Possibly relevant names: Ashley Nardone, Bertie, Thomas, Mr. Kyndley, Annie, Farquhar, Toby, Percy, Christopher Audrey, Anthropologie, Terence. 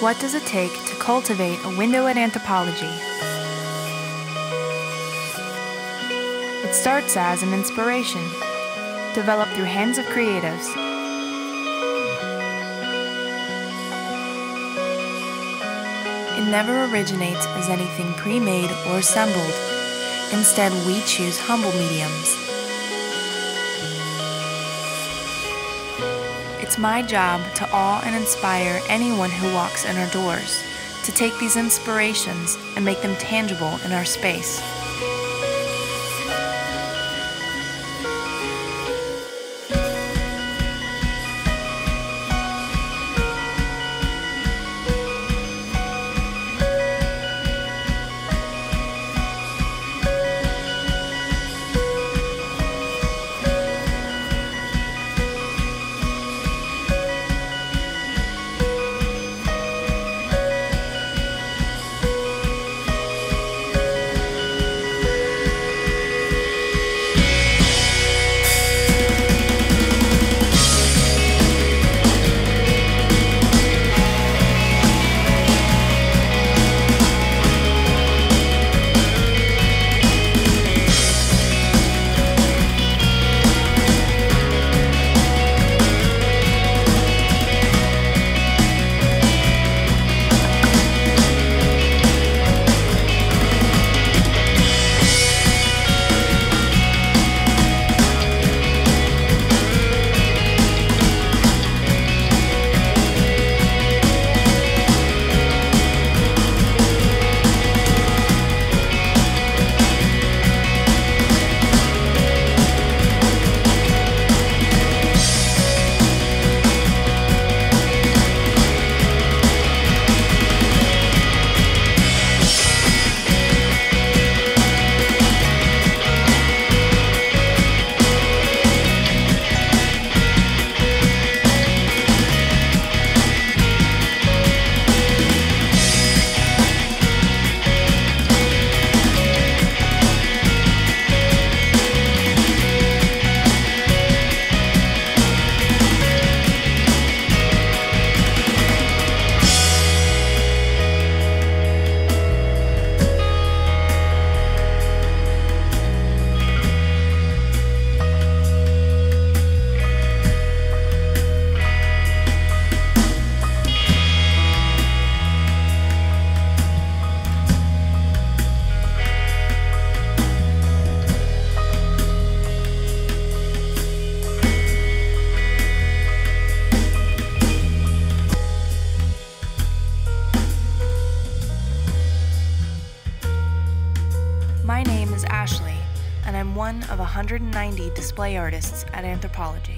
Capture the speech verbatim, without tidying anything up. What does it take to cultivate a window at anthropology? It starts as an inspiration, developed through hands of creatives. It never originates as anything pre-made or assembled. Instead, we choose humble mediums. It's my job to awe and inspire anyone who walks in our doors, to take these inspirations and make them tangible in our space. My name is Ashley, and I'm one of one hundred ninety display artists at Anthropologie.